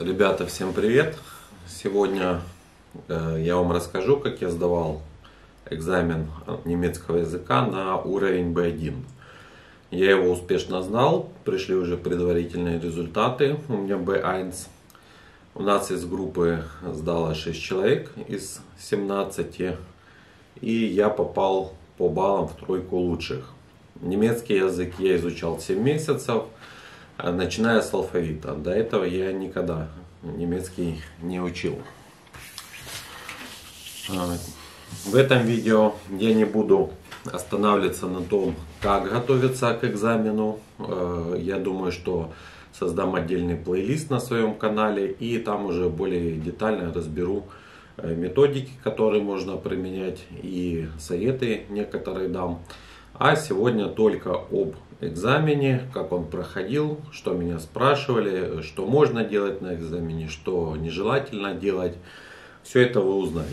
Ребята, всем привет! Сегодня я вам расскажу, как я сдавал экзамен немецкого языка на уровень B1. Я его успешно сдал, пришли уже предварительные результаты, у меня B1. У нас из группы сдало 6 человек из 17, и я попал по баллам в тройку лучших. Немецкий язык я изучал 7 месяцев. Начиная с алфавита. До этого я никогда немецкий не учил. В этом видео я не буду останавливаться на том, как готовиться к экзамену. Я думаю, что создам отдельный плейлист на своем канале, и там уже более детально разберу методики, которые можно применять, и советы некоторые дам. А сегодня только об экзамене, как он проходил, что меня спрашивали, что можно делать на экзамене, что нежелательно делать. Все это вы узнаете.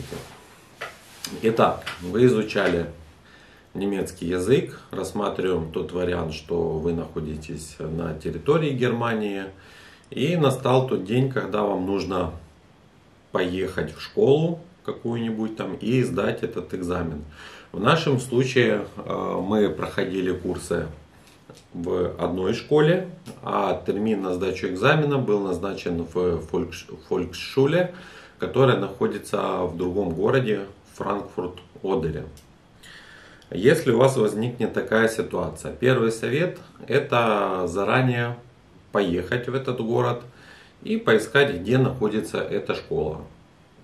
Итак, вы изучали немецкий язык. Рассматриваем тот вариант, что вы находитесь на территории Германии. И настал тот день, когда вам нужно поехать в школу какую-нибудь там и сдать этот экзамен. В нашем случае мы проходили курсы в одной школе, а термин на сдачу экзамена был назначен в Фольксшуле, которая находится в другом городе, Франкфурт-Одере. Если у вас возникнет такая ситуация, первый совет – это заранее поехать в этот город и поискать, где находится эта школа.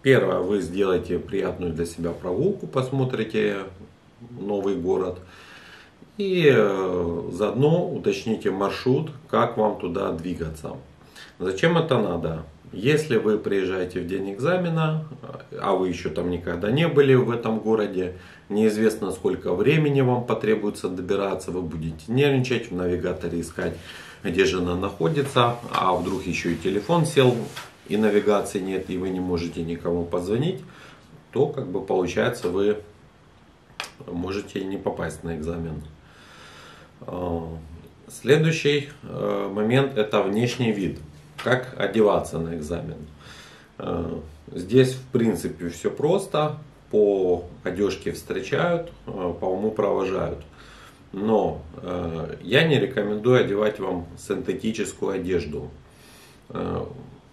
Первое, вы сделаете приятную для себя прогулку, посмотрите новый город и заодно уточните маршрут, как вам туда двигаться. Зачем это надо? Если вы приезжаете в день экзамена, а вы еще там никогда не были в этом городе, неизвестно, сколько времени вам потребуется добираться, вы будете нервничать, в навигаторе искать, где же она находится, а вдруг еще и телефон сел, и навигации нет, и вы не можете никому позвонить, то как бы получается, вы можете не попасть на экзамен. Следующий момент – это внешний вид. Как одеваться на экзамен. Здесь в принципе все просто. По одежке встречают, по уму провожают. Но я не рекомендую одевать вам синтетическую одежду.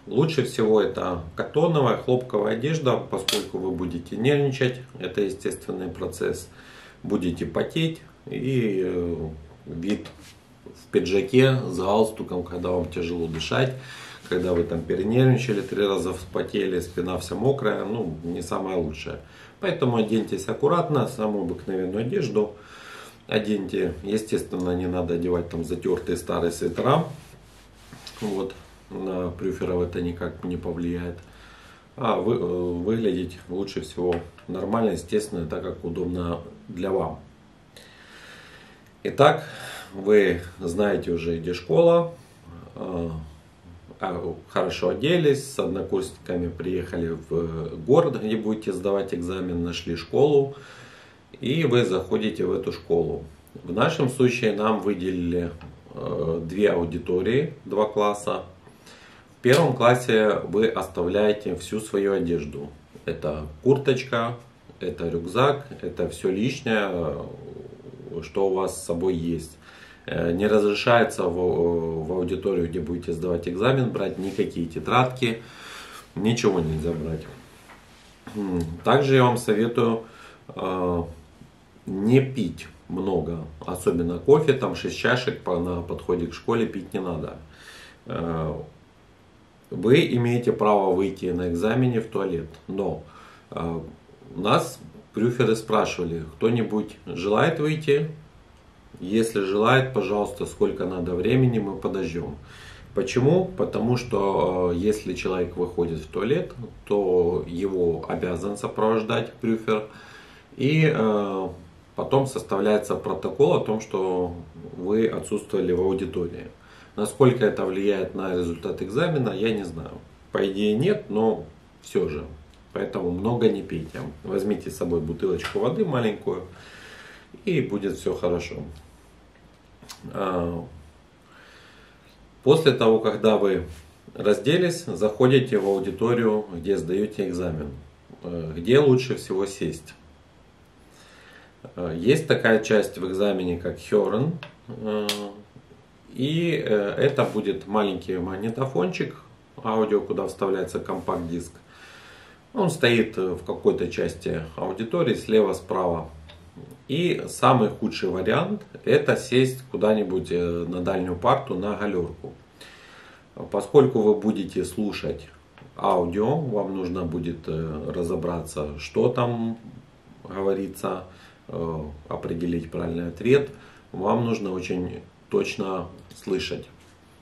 Лучше всего это катоновая, хлопковая одежда, поскольку вы будете нервничать, это естественный процесс, будете потеть, и вид в пиджаке с галстуком, когда вам тяжело дышать, когда вы там перенервничали, 3 раза вспотели, спина вся мокрая, ну не самое лучшее. Поэтому оденьтесь аккуратно, самую обыкновенную одежду оденьте, естественно, не надо одевать там затертые старые свитера, вот. На прюферов это никак не повлияет. А выглядеть лучше всего нормально, естественно, так как удобно для вам. Итак, вы знаете уже, где школа. Хорошо оделись, с однокурсниками приехали в город, где будете сдавать экзамен, нашли школу. И вы заходите в эту школу. В нашем случае нам выделили 2 аудитории, 2 класса. В первом классе вы оставляете всю свою одежду. Это курточка, это рюкзак, это все лишнее, что у вас с собой есть. Не разрешается в аудиторию, где будете сдавать экзамен, брать никакие тетрадки, ничего нельзя брать. Также я вам советую не пить много, особенно кофе, там 6 чашек на подходе к школе пить не надо. Вы имеете право выйти на экзамене в туалет, но нас прюферы спрашивали, кто-нибудь желает выйти? Если желает, пожалуйста, сколько надо времени, мы подождем. Почему? Потому что если человек выходит в туалет, то его обязан сопровождать прюфер, и потом составляется протокол о том, что вы отсутствовали в аудитории. Насколько это влияет на результат экзамена, я не знаю. По идее нет, но все же. Поэтому много не пейте. Возьмите с собой бутылочку воды маленькую, и будет все хорошо. После того, когда вы Разделись, заходите в аудиторию, где сдаете экзамен. Где лучше всего сесть? Есть такая часть в экзамене, как Hören. И это будет маленький магнитофончик, аудио, куда вставляется компакт-диск. Он стоит в какой-то части аудитории, слева-справа. И самый худший вариант — это сесть куда-нибудь на дальнюю парту, на галерку. Поскольку вы будете слушать аудио, вам нужно будет разобраться, что там говорится, определить правильный ответ. Вам нужно очень точно слышать.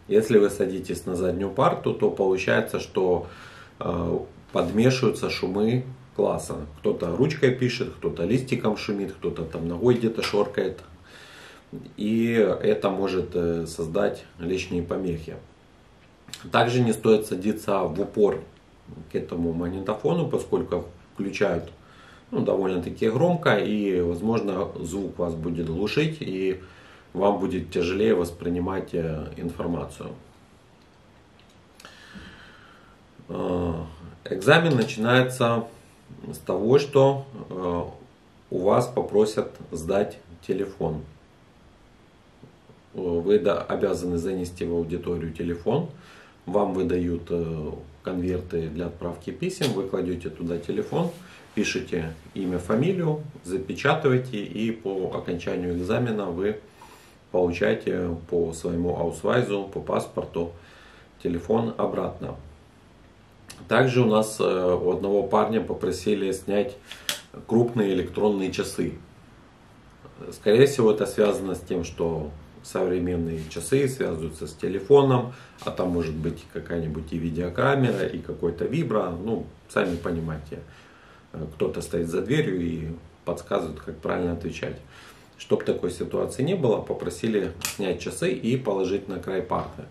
Если вы садитесь на заднюю парту, то получается, что подмешиваются шумы класса. Кто-то ручкой пишет, кто-то листиком шумит, кто-то там ногой где-то шоркает. И это может создать лишние помехи. Также не стоит садиться в упор к этому магнитофону, поскольку включают довольно-таки громко, и, возможно, звук вас будет глушить, и вам будет тяжелее воспринимать информацию. Экзамен начинается с того, что у вас попросят сдать телефон. Вы обязаны занести в аудиторию телефон. Вам выдают конверты для отправки писем, вы кладете туда телефон, пишете имя, фамилию, запечатываете, и по окончанию экзамена вы получаете по своему аусвайзу, по паспорту телефон обратно. Также у нас у одного парня попросили снять крупные электронные часы. Скорее всего, это связано с тем, что современные часы связываются с телефоном, а там может быть какая-нибудь и видеокамера, и какой-то вибро. Сами понимаете, кто-то стоит за дверью и подсказывает, как правильно отвечать. Чтобы такой ситуации не было, попросили снять часы и положить на край парты.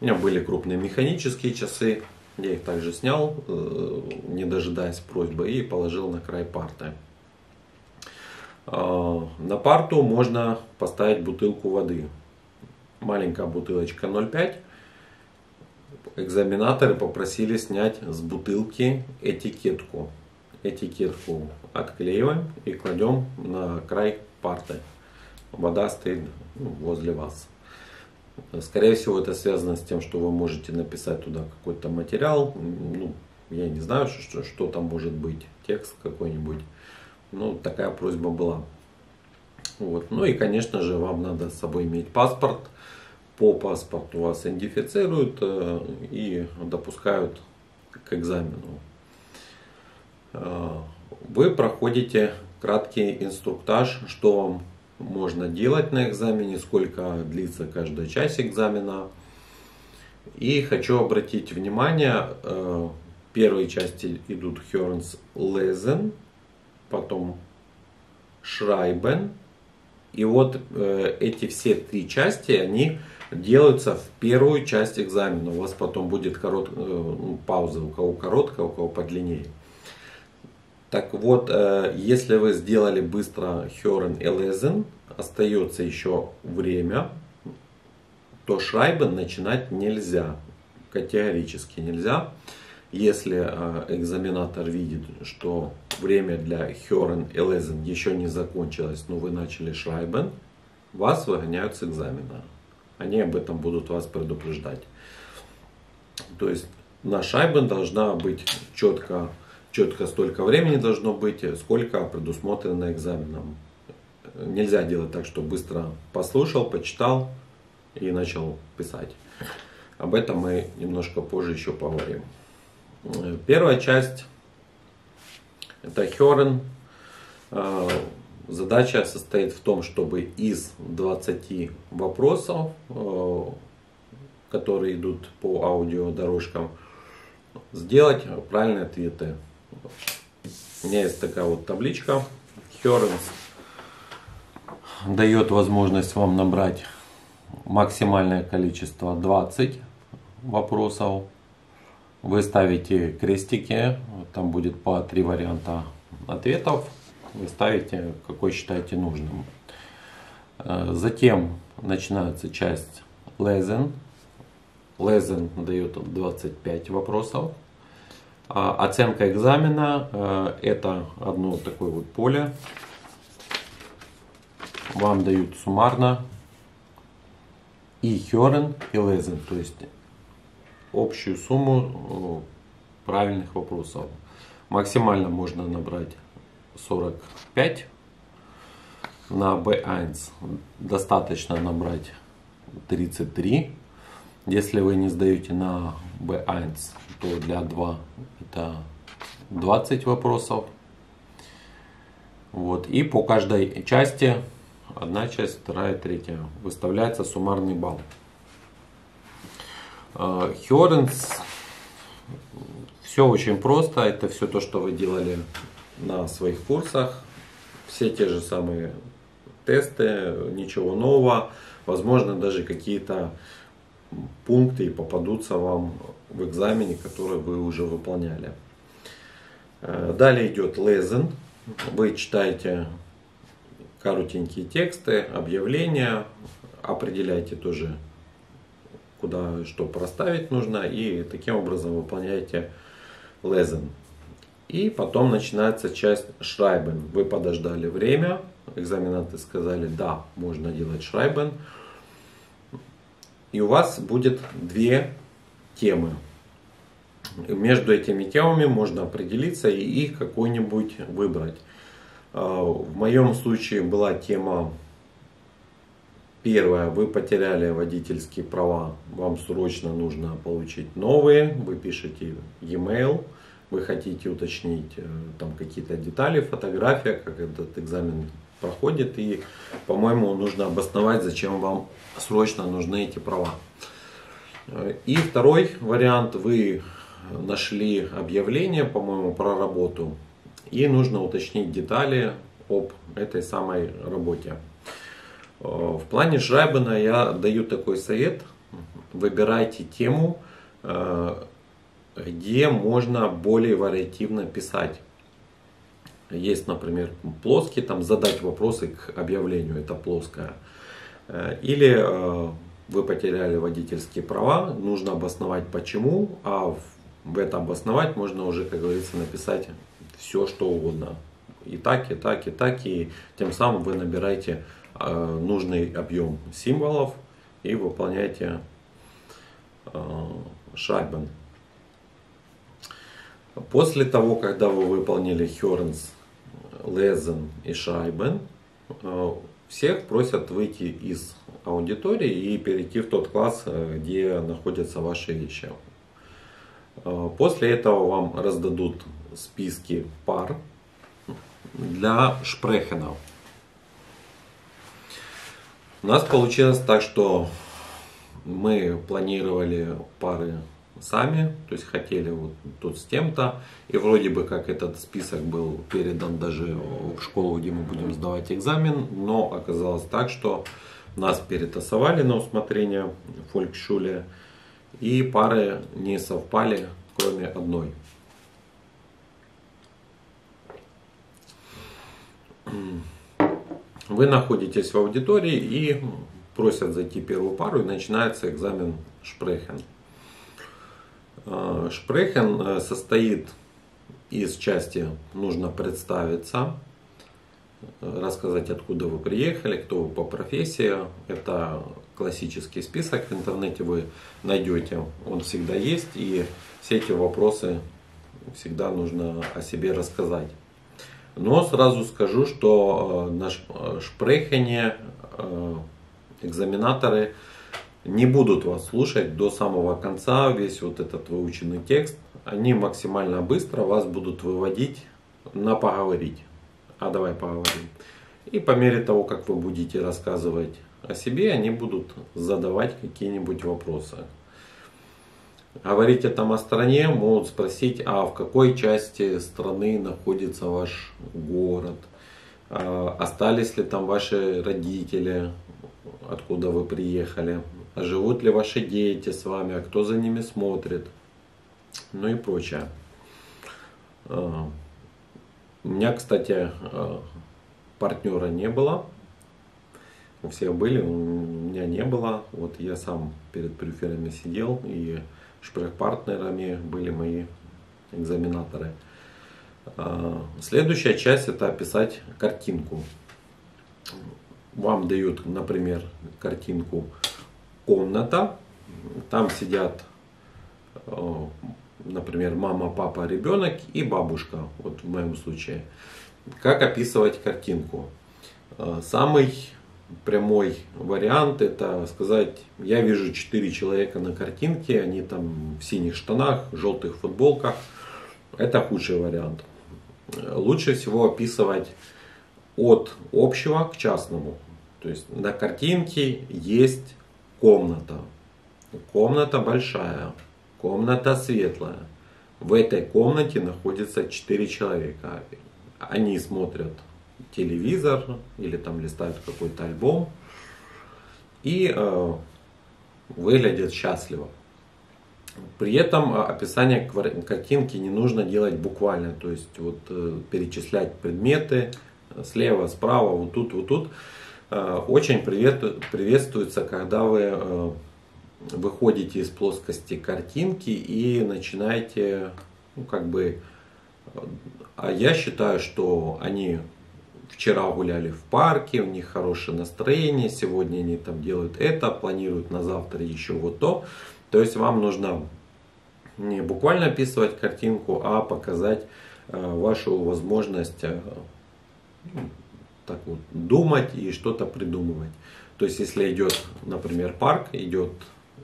У меня были крупные механические часы, я их также снял, не дожидаясь просьбы, и положил на край парты. На парту можно поставить бутылку воды. Маленькая бутылочка 0,5. Экзаменаторы попросили снять с бутылки этикетку. Этикетку отклеиваем и кладем на край парты. Вода стоит возле вас. Скорее всего, это связано с тем, что вы можете написать туда какой-то материал. Я не знаю, что там может быть. Текст какой-нибудь. Такая просьба была. И, конечно же, вам надо с собой иметь паспорт. По паспорту вас идентифицируют и допускают к экзамену. Вы проходите краткий инструктаж, что вам можно делать на экзамене, сколько длится каждая часть экзамена. И хочу обратить внимание, первые части идут Hörens Lesen, потом Schreiben. И эти все три части, они делаются в первую часть экзамена. У вас потом будет пауза, у кого короткая, у кого подлиннее. Так вот, если вы сделали быстро Hören и Lesen, остается еще время, то Schreiben начинать нельзя, категорически нельзя. Если экзаменатор видит, что время для Hören и Lesen еще не закончилось, но вы начали Schreiben, вас выгоняют с экзамена. Они об этом будут вас предупреждать. То есть на Schreiben должна быть четко столько времени должно быть, сколько предусмотрено экзаменом. Нельзя делать так, что быстро послушал, почитал и начал писать. Об этом мы немножко позже еще поговорим. Первая часть — это Hören. Задача состоит в том, чтобы из 20 вопросов, которые идут по аудиодорожкам, сделать правильные ответы. У меня есть такая табличка. Hörens дает возможность вам набрать максимальное количество 20 вопросов. Вы ставите крестики, там будет по 3 варианта ответов. Вы ставите, какой считаете нужным. Затем начинается часть Lesen. Лезен дает 25 вопросов. Оценка экзамена – это одно такое вот поле. Вам дают суммарно и Хёрен, и Лезен, то есть общую сумму правильных вопросов. Максимально можно набрать 45. На B1 достаточно набрать 33. Если вы не сдаете на B1, то для А2 это 20 вопросов. Вот. И по каждой части, одна часть, вторая, третья, выставляется суммарный балл. Хёренс. Все очень просто. Это все то, что вы делали на своих курсах. Все те же самые тесты, ничего нового. Возможно, даже какие-то пункты попадутся вам в экзамене, которые вы уже выполняли. Далее идет Lesen. Вы читаете коротенькие тексты, объявления, определяете тоже, куда что проставить нужно, и таким образом выполняете Lesen. И потом начинается часть Schreiben. Вы подождали время, экзаменанты сказали, да, можно делать Schreiben. И у вас будет две темы. Между этими темами можно определиться и их какой-нибудь выбрать. В моем случае была тема первая. Вы потеряли водительские права, вам срочно нужно получить новые. Вы пишете e-mail. Вы хотите уточнить там какие-то детали, фотография, как этот экзамен проходит. И, по-моему, нужно обосновать, зачем вам срочно нужны эти права. И второй вариант. Вы нашли объявление, по-моему, про работу. И нужно уточнить детали об этой самой работе. В плане Шрайбена я даю такой совет. Выбирайте тему, где можно более вариативно писать. Есть, например, плоские, там задать вопросы к объявлению, это плоская. Или вы потеряли водительские права, нужно обосновать почему, а в это обосновать можно уже, как говорится, написать все, что угодно. И так, и так, и так, и тем самым вы набираете нужный объем символов и выполняете Schreiben. После того, когда вы выполнили Хёренс, Лезен и Шайбен, всех просят выйти из аудитории и перейти в тот класс, где находятся ваши вещи. После этого вам раздадут списки пар для шпрехенов. У нас получилось так, что мы планировали пары сами, то есть хотели вот тут с тем-то, и вроде бы как этот список был передан даже в школу, где мы будем сдавать экзамен, но оказалось так, что нас перетасовали на усмотрение в фолькшуле, и пары не совпали, кроме одной. Вы находитесь в аудитории и просят зайти первую пару, и начинается экзамен Шпрехен. Шпрехен состоит из части «Нужно представиться», рассказать, откуда вы приехали, кто вы по профессии. Это классический список, в интернете вы найдете, он всегда есть, и все эти вопросы всегда нужно о себе рассказать. Но сразу скажу, что на Шпрехене экзаменаторы не будут вас слушать до самого конца, весь вот этот выученный текст. Они максимально быстро вас будут выводить на поговорить. А давай поговорим. И по мере того, как вы будете рассказывать о себе, они будут задавать какие-нибудь вопросы. Говорите там о стране, могут спросить, а в какой части страны находится ваш город? Остались ли там ваши родители? Откуда вы приехали? Живут ли ваши дети с вами, а кто за ними смотрит, ну и прочее. У меня, кстати, партнера не было, У всех были, у меня не было. Вот я сам перед прюферами сидел, и шпрехпартнерами были мои экзаменаторы. Следующая часть — это описать картинку. Вам дают, например, картинку «Комната». Там сидят, например, мама, папа, ребенок и бабушка. Вот в моем случае. Как описывать картинку? Самый прямой вариант — это сказать: я вижу 4 человека на картинке, они там в синих штанах, желтых футболках. Это худший вариант. Лучше всего описывать от общего к частному. То есть на картинке есть комната. Комната большая, комната светлая. В этой комнате находится 4 человека. Они смотрят телевизор или там листают какой-то альбом и выглядят счастливо. При этом описание картинки не нужно делать буквально, то есть вот перечислять предметы слева, справа, вот тут, вот тут. Очень приветствуется, когда вы выходите из плоскости картинки и начинаете, ну, как бы, а я считаю, что они вчера гуляли в парке, у них хорошее настроение, сегодня они там делают это, планируют на завтра еще вот то. То есть вам нужно не буквально описывать картинку, а показать вашу возможность так вот думать и что-то придумывать. То есть если идет, например, парк, идет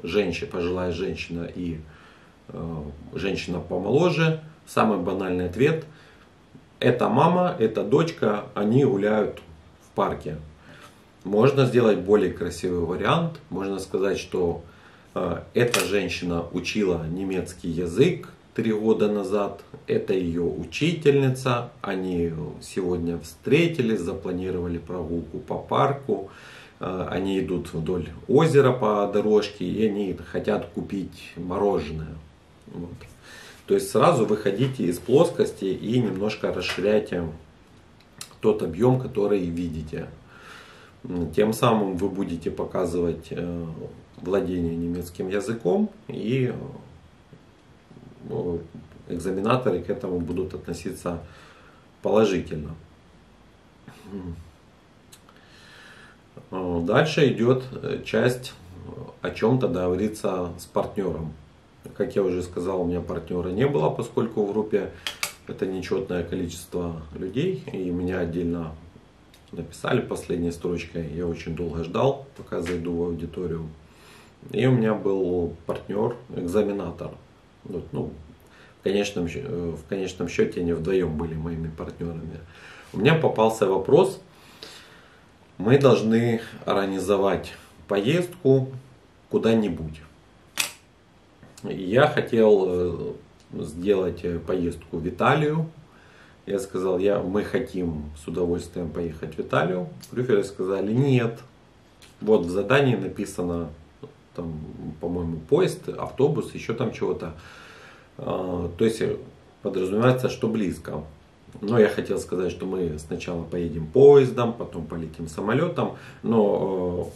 женщина, пожилая женщина и женщина помоложе, самый банальный ответ: это мама, это дочка, они гуляют в парке. Можно сделать более красивый вариант, можно сказать, что эта женщина учила немецкий язык 3 года назад, это ее учительница, они сегодня встретились, запланировали прогулку по парку, они идут вдоль озера по дорожке и они хотят купить мороженое. Вот. То есть сразу выходите из плоскости и немножко расширяйте тот объем, который видите. Тем самым вы будете показывать владение немецким языком, и экзаменаторы к этому будут относиться положительно. Дальше идет часть, о чем-то договориться с партнером. Как я уже сказал, у меня партнера не было, поскольку в группе это нечетное количество людей, и меня отдельно написали последней строчкой. Я очень долго ждал, пока зайду в аудиторию. И у меня был партнер-экзаменатор. Вот, ну, в конечном счете они вдвоем были моими партнерами. У меня попался вопрос: мы должны организовать поездку куда-нибудь. Я хотел сделать поездку в Италию. Я сказал: мы хотим с удовольствием поехать в Италию. Прюферы сказали: нет. Вот в задании написано, там, по-моему, поезд, автобус, еще там чего-то. То есть подразумевается, что близко. Но я хотел сказать, что мы сначала поедем поездом, потом полетим самолетом. Но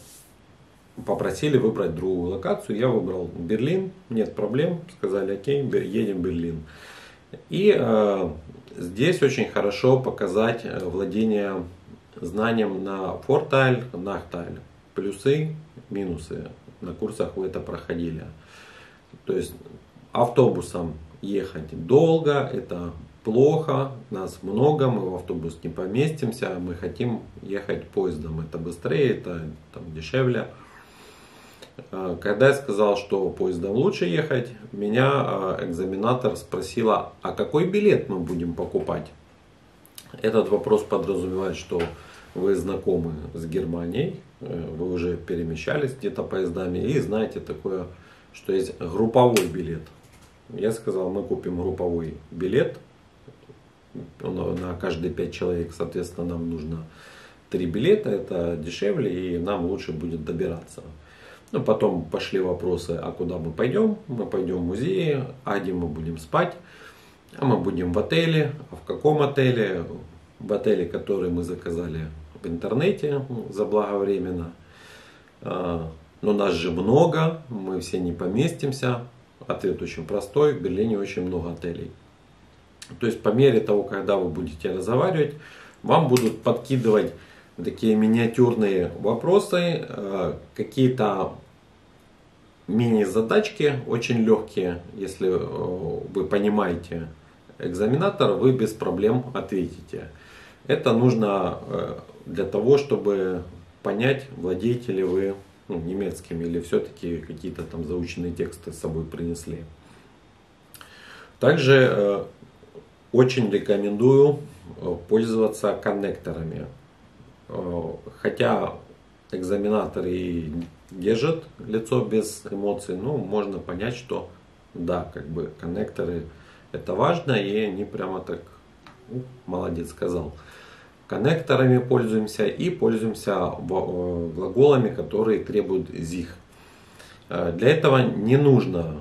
попросили выбрать другую локацию. Я выбрал Берлин, нет проблем. Сказали: окей, едем в Берлин. И здесь очень хорошо показать владение знанием на фортайль, нахтайль. Плюсы, минусы. На курсах вы это проходили. То есть автобусом ехать долго, это плохо, нас много, мы в автобус не поместимся, мы хотим ехать поездом. Это быстрее, это там дешевле. Когда я сказал, что поездом лучше ехать, меня экзаменатор спросила: а какой билет мы будем покупать? Этот вопрос подразумевает, что вы знакомы с Германией, вы уже перемещались где-то поездами и знаете такое, что есть групповой билет. Я сказал: мы купим групповой билет, на каждые 5 человек, соответственно, нам нужно 3 билета, это дешевле и нам лучше будет добираться. Ну, потом пошли вопросы: а куда мы пойдем? Мы пойдем в музеи, а где мы будем спать, а мы будем в отеле, а в каком отеле? В отеле, который мы заказали, в интернете заблаговременно. Но нас же много, мы все не поместимся. Ответ очень простой, в Берлине очень много отелей. То есть по мере того, когда вы будете разговаривать, вам будут подкидывать такие миниатюрные вопросы, какие-то мини-задачки, очень легкие, если вы понимаете экзаменатора, вы без проблем ответите. Это нужно для того, чтобы понять, владеете ли вы немецким или все-таки какие-то там заученные тексты с собой принесли. Также очень рекомендую пользоваться коннекторами. Хотя экзаменатор и держит лицо без эмоций, но можно понять, что да, как бы коннекторы это важно, и они прямо так молодец сказал. Коннекторами пользуемся и пользуемся глаголами, которые требуют sich. Для этого не нужно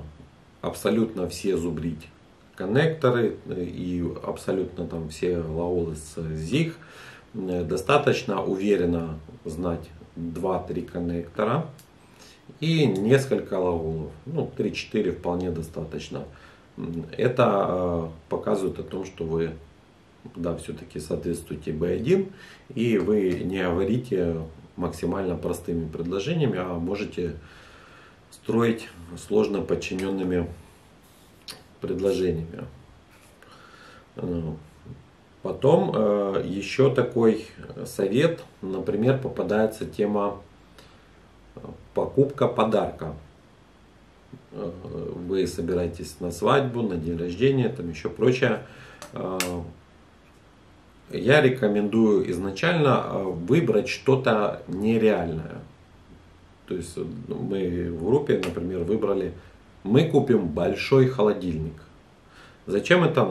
абсолютно все зубрить коннекторы и абсолютно там все глаголы с sich. Достаточно уверенно знать 2-3 коннектора и несколько глаголов. Ну, 3-4 вполне достаточно. Это показывает о том, что вы да, все-таки соответствуете B1 и вы не говорите максимально простыми предложениями, а можете строить сложно подчиненными предложениями. Потом еще такой совет, например, попадается тема покупка подарка. Вы собираетесь на свадьбу, на день рождения, там еще прочее. Я рекомендую изначально выбрать что-то нереальное. То есть мы в группе, например, выбрали, мы купим большой холодильник. Зачем это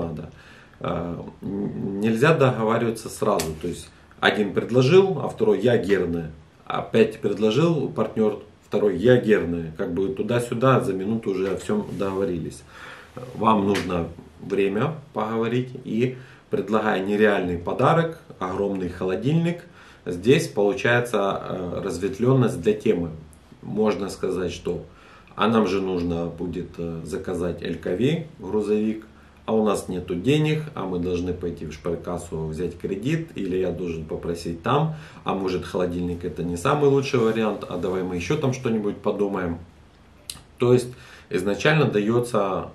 надо? Нельзя договариваться сразу, то есть один предложил, а второй я герны, опять предложил партнер, второй я герны, как бы туда-сюда за минуту уже о всем договорились. Вам нужно время поговорить и предлагая нереальный подарок, огромный холодильник, здесь получается разветвленность для темы. Можно сказать, что а нам же нужно будет заказать LKW, грузовик, а у нас нету денег, а мы должны пойти в шпаркассу взять кредит, или я должен попросить там, а может холодильник это не самый лучший вариант, а давай мы еще там что-нибудь подумаем. То есть изначально дается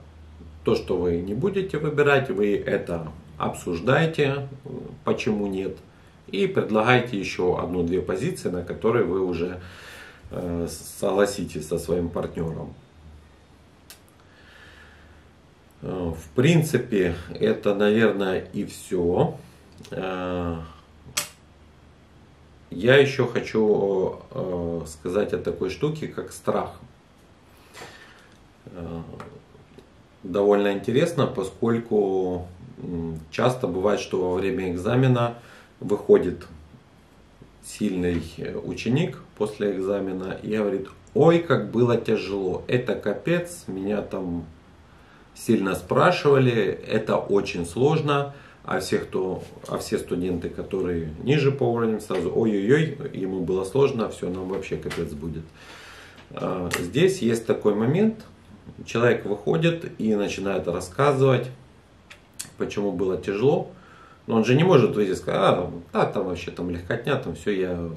то, что вы не будете выбирать, вы это обсуждаете, почему нет, и предлагаете еще 1-2 позиции, на которые вы уже согласитесь со своим партнером. В принципе, это, наверное, и все. Я еще хочу сказать о такой штуке, как страх. Довольно интересно, поскольку часто бывает, что во время экзамена выходит сильный ученик после экзамена и говорит: «Ой, как было тяжело, это капец, меня там сильно спрашивали, это очень сложно», а все студенты, которые ниже по уровню, сразу ой-ой-ой, ему было сложно, все, нам вообще капец будет. Здесь есть такой момент, человек выходит и начинает рассказывать, почему было тяжело, но он же не может выйти и сказать, да, там вообще там легкотня, там все, я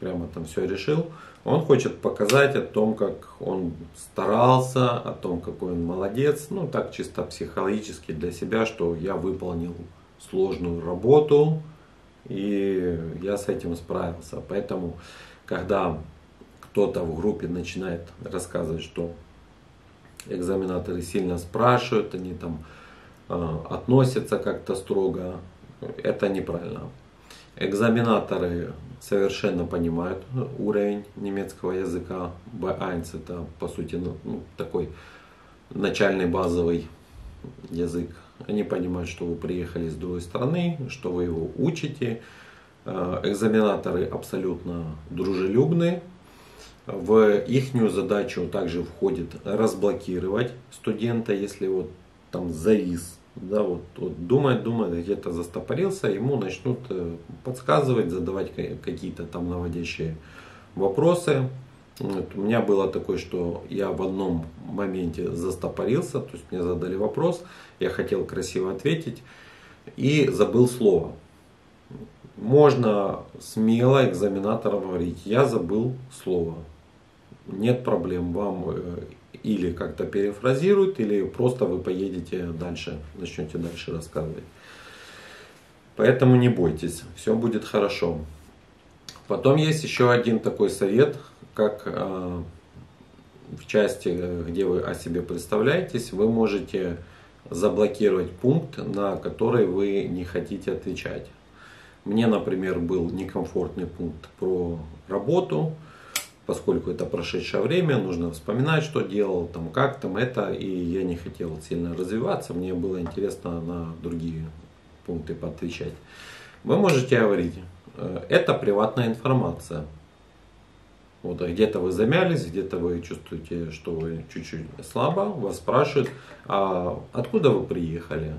прямо там все решил. Он хочет показать о том, как он старался, о том, какой он молодец. Ну, так чисто психологически для себя, что я выполнил сложную работу и я с этим справился. Поэтому, когда кто-то в группе начинает рассказывать, что экзаменаторы сильно спрашивают, они там относятся как-то строго, это неправильно. Экзаменаторы совершенно понимают уровень немецкого языка. B1 это по сути такой начальный базовый язык. Они понимают, что вы приехали с другой страны, что вы его учите. Экзаменаторы абсолютно дружелюбны. В их задачу также входит разблокировать студента, если вот там завис да, вот думает, где-то застопорился, ему начнут подсказывать, задавать какие-то там наводящие вопросы. Вот, у меня было такое, что я в одном моменте застопорился, то есть мне задали вопрос, я хотел красиво ответить и забыл слово. Можно смело экзаменаторам говорить: я забыл слово. Нет проблем, вам или как-то перефразируют, или просто вы поедете дальше, начнете дальше рассказывать. Поэтому не бойтесь, все будет хорошо. Потом есть еще один такой совет, как в части, где вы о себе представляетесь, вы можете заблокировать пункт, на который вы не хотите отвечать. Мне, например, был некомфортный пункт про работу, поскольку это прошедшее время, нужно вспоминать, что делал, там, как там это, и я не хотел сильно развиваться, мне было интересно на другие пункты поотвечать. Вы можете говорить: это приватная информация. Вот, а где-то вы замялись, где-то вы чувствуете, что вы чуть-чуть слабо, вас спрашивают: а откуда вы приехали,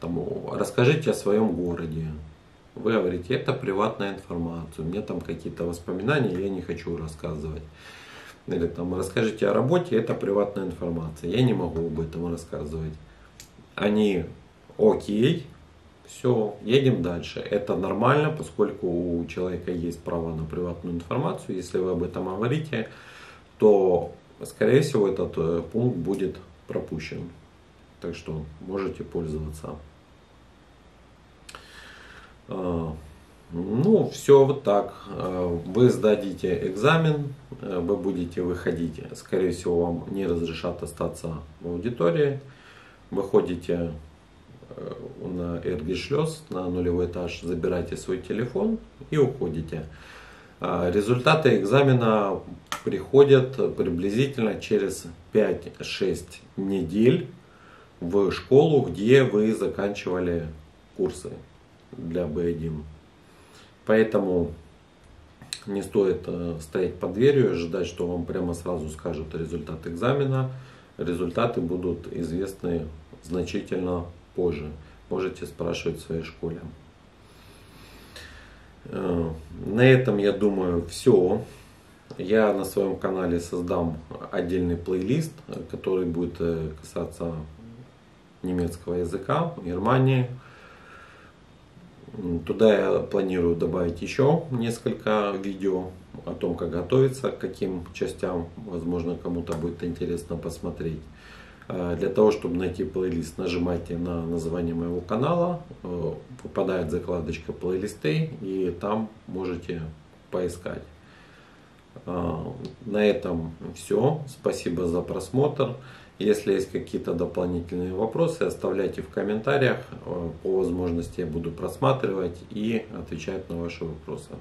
там, расскажите о своем городе. Вы говорите: это приватная информация, у меня там какие-то воспоминания, я не хочу рассказывать. Или там: расскажите о работе, это приватная информация, я не могу об этом рассказывать. Они: окей, все, едем дальше. Это нормально, поскольку у человека есть право на приватную информацию. Если вы об этом говорите, то, скорее всего, этот пункт будет пропущен. Так что можете пользоваться. Ну, все вот так. Вы сдадите экзамен, вы будете выходить. Скорее всего, вам не разрешат остаться в аудитории. Выходите на Эргишлёс, на нулевой этаж, забираете свой телефон и уходите. Результаты экзамена приходят приблизительно через 5-6 недель в школу, где вы заканчивали курсы для B1. Поэтому не стоит стоять под дверью и ждать, что вам прямо сразу скажут результат экзамена. Результаты будут известны значительно позже. Можете спрашивать в своей школе. На этом, я думаю, все. Я на своем канале создам отдельный плейлист, который будет касаться немецкого языка, Германии. Туда я планирую добавить еще несколько видео о том, как готовиться, к каким частям, возможно, кому-то будет интересно посмотреть. Для того, чтобы найти плейлист, нажимайте на название моего канала, попадает закладочка плейлисты, и там можете поискать. На этом все. Спасибо за просмотр. Если есть какие-то дополнительные вопросы, оставляйте в комментариях. По возможности я буду просматривать и отвечать на ваши вопросы.